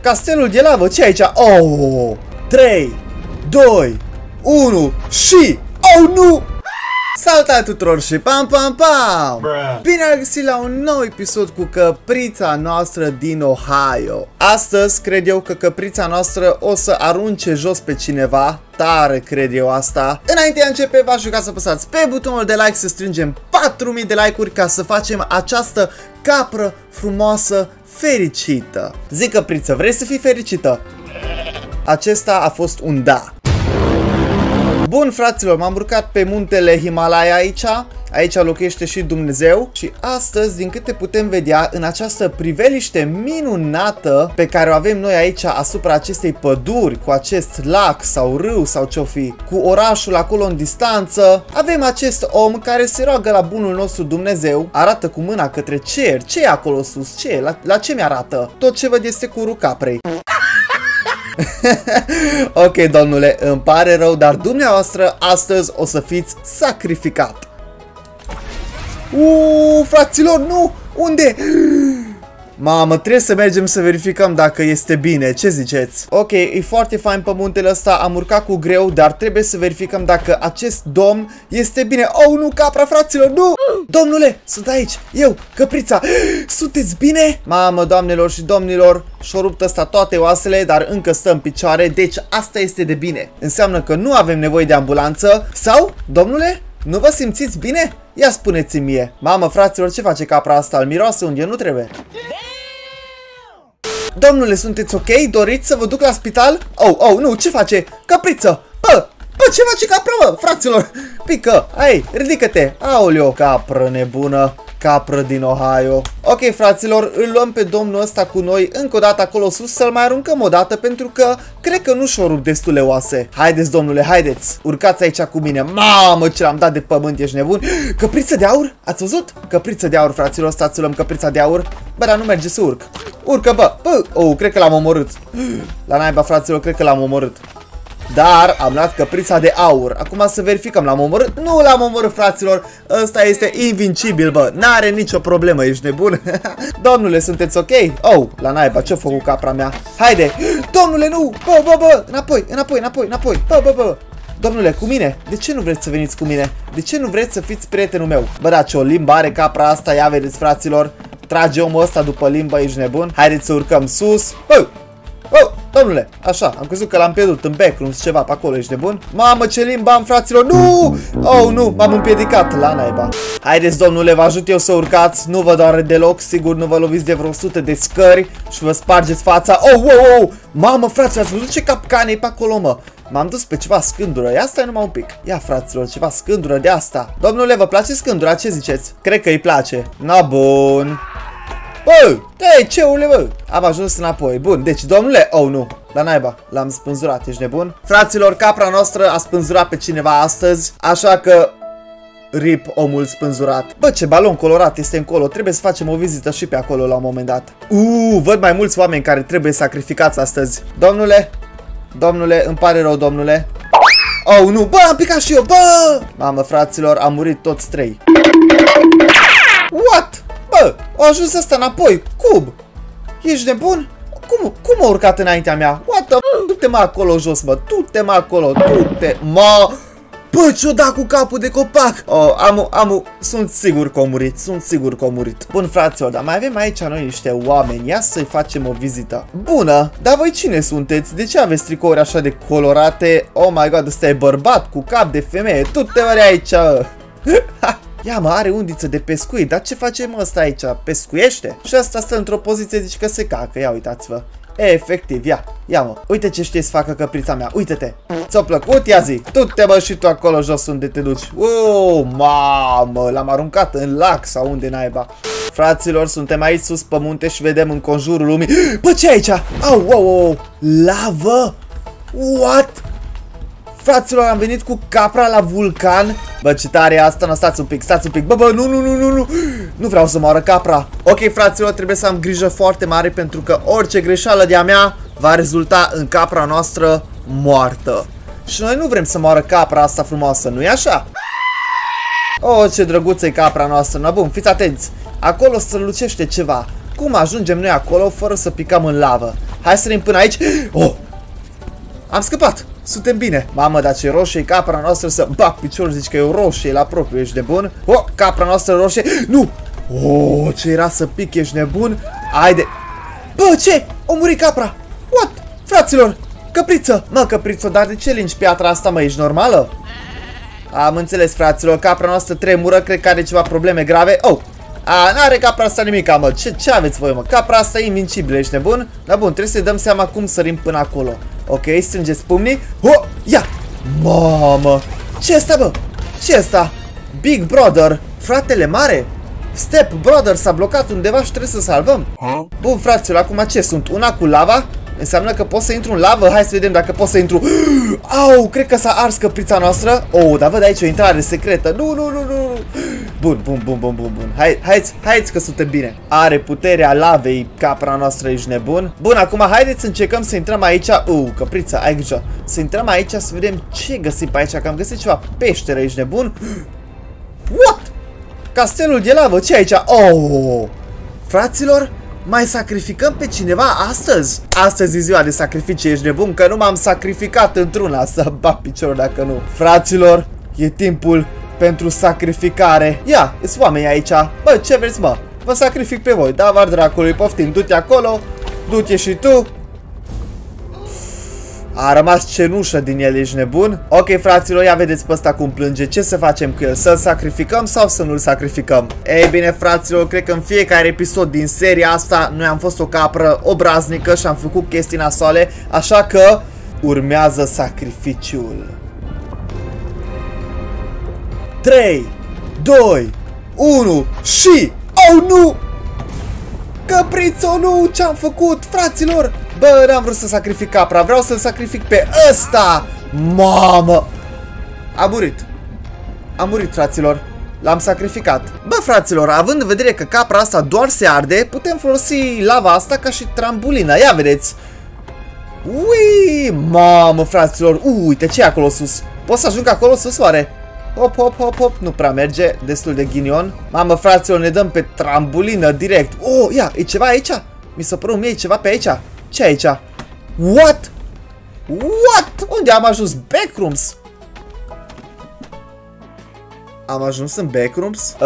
Castelul de lavă, ce aici? Oh! 3, 2, 1 și... Oh, nu! Salutare tuturor și pam pam pam! Bine am găsit la un nou episod cu căprița noastră din Ohio. Astăzi cred eu că căprița noastră o să arunce jos pe cineva. Tare cred eu asta. Înainte de a începe, v-aș ruga să apăsați pe butonul de like să strângem 4000 de like-uri ca să facem această capră frumoasă fericită. Zic căpriță, vrei să fii fericită? Acesta a fost un da. Bun, fraților, m-am urcat pe muntele Himalaya aici. Aici locuiește și Dumnezeu. Și astăzi, din câte putem vedea, în această priveliște minunată pe care o avem noi aici asupra acestei păduri, cu acest lac sau râu sau ce-o fi, cu orașul acolo în distanță, avem acest om care se roagă la bunul nostru Dumnezeu. Arată cu mâna către cer. Ce e acolo sus? Ce e? La ce mi-arată? Tot ce văd este curul caprei. Ok, domnule, îmi pare rău, dar dumneavoastră astăzi o să fiți sacrificat. Fraților, nu! Unde? Mamă, trebuie să mergem să verificăm dacă este bine, ce ziceți? Ok, e foarte fain pe muntele ăsta, am urcat cu greu, dar trebuie să verificăm dacă acest domn este bine. Oh, nu, capra, fraților, nu! Domnule, sunt aici, eu, căprița, sunteți bine? Mamă, doamnelor și domnilor, și-o rupt ăsta toate oasele, dar încă stă în picioare, deci asta este de bine. Înseamnă că nu avem nevoie de ambulanță, sau, domnule? Nu vă simțiți bine? Ia spuneți-mi mie. Mamă, fraților, ce face capra asta? Îl miroase unde nu trebuie. Domnule, sunteți ok? Doriți să vă duc la spital? Oh, oh, nu, ce face? Capriță! Bă, ce face capra, mă, fraților? Pică, hai, ridică-te. Aoleo, capră nebună. Capră din Ohio. Ok, fraților, îl luăm pe domnul ăsta cu noi încă o dată acolo sus, să-l mai aruncăm o dată, pentru că cred că nu și-o rup destule oase. Haideți, domnule, haideți. Urcați aici cu mine. Mamă, ce l-am dat de pământ, ești nebun. Căpriță de aur? Ați văzut? Căpriță de aur, fraților, stați să luăm căprița de aur. Bă, dar nu merge să urc. Urcă, bă. Oh, cred că l-am omorât. La naiba, fraților, cred că l-am omorât. Dar am luat căprița de aur. Acum să verificăm, l-am omorât? Nu l-am omorât, fraților. Ăsta este invincibil, bă. N-are nicio problemă, ești nebun? Domnule, sunteți ok? Oh, la naiba, ce-a făcut capra mea? Haide! Domnule, nu! Bă, bă, bă! Înapoi, înapoi, înapoi, înapoi! Bă, bă, bă! Domnule, cu mine? De ce nu vreți să veniți cu mine? De ce nu vreți să fiți prietenul meu? Bă, da, ce o limbă are capra asta, ia vedeți, fraților. Trage omul ăsta după limbă, ești nebun? Haideți să urcăm sus. Oh, domnule, așa, am crezut că l-am pierdut în Backrooms, ceva pe acolo, ești nebun? Mamă, ce limba am, fraților, nu! Oh, nu, m-am împiedicat, la naiba. Haideți, domnule, vă ajut eu să urcați, nu vă doare deloc, sigur nu vă loviți de vreo 100 de scări și vă spargeți fața. Oh, wow, wow! Mamă, fraților, ați văzut ce capcane e pe acolo, mă? M-am dus pe ceva scândură, ia stai numai un pic. Ia, fraților, ceva scândură de asta. Domnule, vă place scândura, ce ziceți? Cred că îi place. Na, bun. Bă, ei, ce ule, bă? Am ajuns înapoi. Bun, deci, domnule, oh, nu. La naiba, l-am spânzurat, ești nebun? Fraților, capra noastră a spânzurat pe cineva astăzi, așa că... Rip omul spânzurat. Bă, ce balon colorat este încolo, trebuie să facem o vizită și pe acolo la un moment dat. Văd mai mulți oameni care trebuie sacrificați astăzi. Domnule, domnule, îmi pare rău, domnule. Oh, nu, bă, am picat și eu, bă! Mamă, fraților, am murit toți trei. What? Bă, a ajuns asta înapoi, cub. Ești nebun? Cum a urcat înaintea mea? What the... Du-te, mă, acolo jos, mă, du-te, mă, acolo, du-te, mă. Bă, ce-o da cu capul de copac? Oh, sunt sigur că a murit, sunt sigur că a murit. Bun, fraților, dar mai avem aici noi niște oameni, ia să-i facem o vizită. Bună, dar voi cine sunteți? De ce aveți tricouri așa de colorate? Oh my god, ăsta e bărbat cu cap de femeie, du-te, mă, de aici. Ia, mă, are undiță de pescuit, dar ce facem ăsta aici? Pescuiește? Și asta stă într-o poziție, zici că se cacă, ia uitați-vă. Efectiv, ia, mă, uite ce știe să facă căprița mea, uite-te. Ți-o plăcut? Ia zi, du-te, mă, și tu acolo jos unde te duci. Mamă, l-am aruncat în lac sau unde naiba. Fraților, suntem aici sus pe munte și vedem în conjurul lumii. Bă, ce aici? Au, wow, lavă? What? Fraților, am venit cu capra la vulcan. Bă, ce tare e asta, stați un pic, stați un pic. Bă, nu. Nu vreau să moară capra. Ok, fraților, trebuie să am grijă foarte mare, pentru că orice greșeală de-a mea va rezulta în capra noastră moartă. Și noi nu vrem să moară capra asta frumoasă, nu-i așa? Oh, ce drăguță e capra noastră. Na, bun, fiți atenți. Acolo strălucește ceva. Cum ajungem noi acolo fără să picăm în lavă? Hai să ne până aici. Oh! Am scăpat! Suntem bine! Mamă, dar ce roșie, capra noastră să... Bac piciorul, zici că e o roșie la propriu, ești nebun? Oh, capra noastră roșie... Nu! Oh, ce era să pic, ești nebun? Haide! Bă, ce? O murit capra! What? Fraților! Căpriță! Mă, căpriță, dar de ce lingi piatra asta, mă? Ești normală? Am înțeles, fraților, capra noastră tremură, cred că are ceva probleme grave. Oh! A, n-are capra asta nimica, mă. Ce aveți voi, mă? Capra asta e invincibilă, ești nebun? Da, bun, trebuie să dăm seama cum sărim până acolo. Ok, strângeți pumnii. Oh, ia! Mamă! Ce asta, bă? Ce asta? Big Brother, fratele mare? Step Brother s-a blocat undeva și trebuie să salvăm. Bun, fraților, acum ce sunt? Una cu lava? Înseamnă că pot să intru în lavă? Hai să vedem dacă pot să intru. Au, cred că s-a ars căprița noastră. Oh, dar văd aici o intrare secretă. Nu, nu, nu, nu. Bun, bun, bun, bun, bun, bun. Haideți că suntem bine. Are puterea lavei capra noastră, ești nebun. Bun, acum haideți să încercăm să intrăm aici. Căprița, ai grijă. Să intrăm aici să vedem ce găsim pe aici. Că am găsit ceva peșteră, ești nebun. What? Castelul de lavă, ce aici? Oh! Fraților, mai sacrificăm pe cineva astăzi? Astăzi e ziua de sacrificii, ești nebun? Că nu m-am sacrificat într-una. Să bat piciorul dacă nu. Fraților, e timpul pentru sacrificare. Ia, sunt oameni aici. Bă, ce vreți, mă? Vă sacrific pe voi. Da, var dracului, poftim, du-te acolo. Du-te și tu. A rămas cenușă din el, ești nebun? Ok, fraților, ia vedeți pe ăsta cum plânge. Ce să facem cu el? Să-l sacrificăm sau să nu-l sacrificăm? Ei bine, fraților, cred că în fiecare episod din seria asta noi am fost o capră obraznică și am făcut chestii nasoale. Așa că urmează sacrificiul. 3, 2, 1 și... Oh, nu! Căprițo, nu! Ce-am făcut, fraților? Bă, n-am vrut să sacrific capra, vreau să-l sacrific pe ăsta! Mamă! A murit. A murit, fraților. L-am sacrificat. Bă, fraților, având în vedere că capra asta doar se arde, putem folosi lava asta ca și trambulină. Ia vedeți! Ui! Mamă, fraților! Uite, ce e acolo sus? Pot să ajung acolo sus, oare? Hop, hop, hop, hop, nu prea merge, destul de ghinion. Mamă, fraților, ne dăm pe trambulină direct. Oh, ia, e ceva aici? Mi s-a părut mie, e ceva pe aici. Ce aici? What? What? Unde am ajuns? Backrooms? Am ajuns în Backrooms?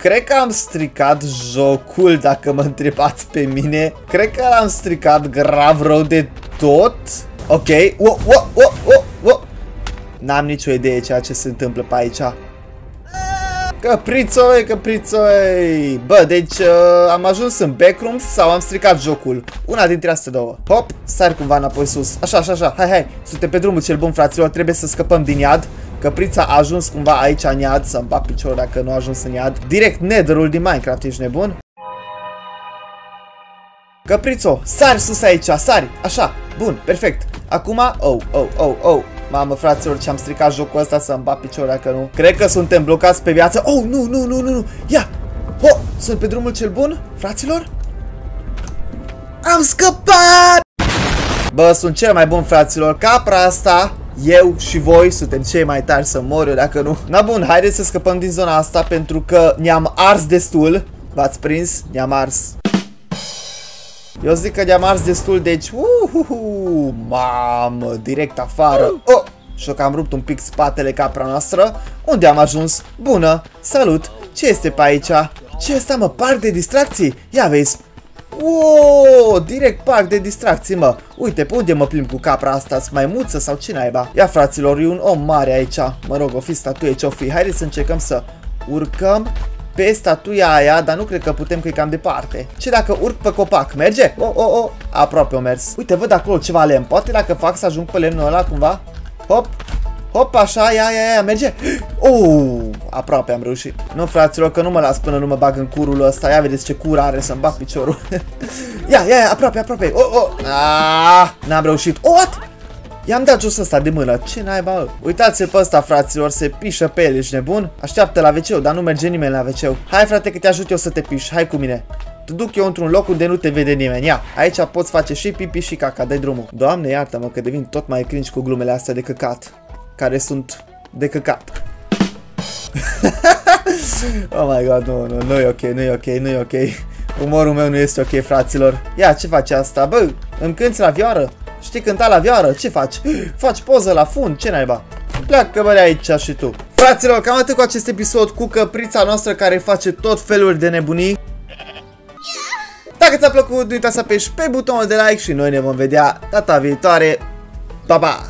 Cred că am stricat jocul, dacă mă întrebați pe mine. Cred că l-am stricat grav rău de tot. Ok. Oh, oh, oh, oh, oh. N-am nicio idee ceea ce se întâmplă pe aici. Căprițoi, căprițoi. Bă, deci am ajuns în Backrooms sau am stricat jocul? Una dintre astea două. Hop, sar cumva înapoi sus. Așa, așa, așa, hai, hai. Suntem pe drumul cel bun, fraților, trebuie să scăpăm din iad. Căprița a ajuns cumva aici în iad. Să-mi bag piciorul dacă nu a ajuns în iad. Direct netherul din Minecraft, ești nebun? Căprițo, sari sus aici, sari. Așa, bun, perfect. Acum, oh, oh, oh, oh. Mamă, fraților, ce-am stricat jocul ăsta, să-mi bat piciorul dacă nu. Cred că suntem blocați pe viață. Oh, nu, nu, nu, nu, nu. Ia! Oh, sunt pe drumul cel bun, fraților? Am scăpat! Bă, sunt cel mai bun, fraților. Capra asta, eu și voi suntem cei mai tari, să mor eu dacă nu. Na bun, haideți să scăpăm din zona asta pentru că ne-am ars destul. V-ați prins? Ne-am ars. Eu zic că ne-am ars destul, deci... Mamă, direct afară. Oh, și-o că am rupt un pic spatele capra noastră. Unde am ajuns? Bună, salut. Ce este pe aici? Ce asta, mă? Parc de distracții? Ia vezi. Wow, direct parc de distracții, mă. Uite, pe unde mă plimb cu capra asta? Mai maimuță sau ce naiba? Ia, fraților, e un om mare aici. Mă rog, o fi statuie ce-o fi. Haideți să încercăm să urcăm pe statuia aia, dar nu cred că putem, că e cam departe. Ce dacă urc pe copac? Merge? O, o, o, aproape o mers. Uite, văd acolo ceva lemn. Poate dacă fac să ajung pe lemnul ăla cumva. Hop, hop, așa, ia, ia, ia, merge. Aproape am reușit. Nu, fraților, că nu mă las până nu mă bag în curul ăsta. Ia vedeți ce cur are, să-mi bag piciorul. Ia, ia, ia, aproape, aproape. N-am reușit. What? I-am dat jos ăsta de mână. Ce naiba? Uitați-l pe ăsta, fraților, se pișă pe el, ești nebun? Așteaptă la WC-ul, dar nu merge nimeni la WC-ul. Hai, frate, că te ajut eu să te piși. Hai cu mine. Te duc eu într-un loc unde nu te vede nimeni. Ia, aici poți face și pipi și caca, dai drumul. Doamne, iartă-mă că devin tot mai cringe cu glumele astea de căcat, care sunt de căcat. Oh my god, nu, nu, nu e ok, nu e ok, nu e ok. Umorul meu nu este ok, fraților. Ia, ce face asta? Bă, îmi cânti la vioară? Știi cânta la vioară? Ce faci? Faci poză la fund? Ce naiba? Pleacă, bă, de aici și tu. Fraților, cam atât cu acest episod cu căprița noastră care face tot felul de nebunii. Dacă ți-a plăcut, nu uita să apeși pe butonul de like și noi ne vom vedea data viitoare. Pa, pa!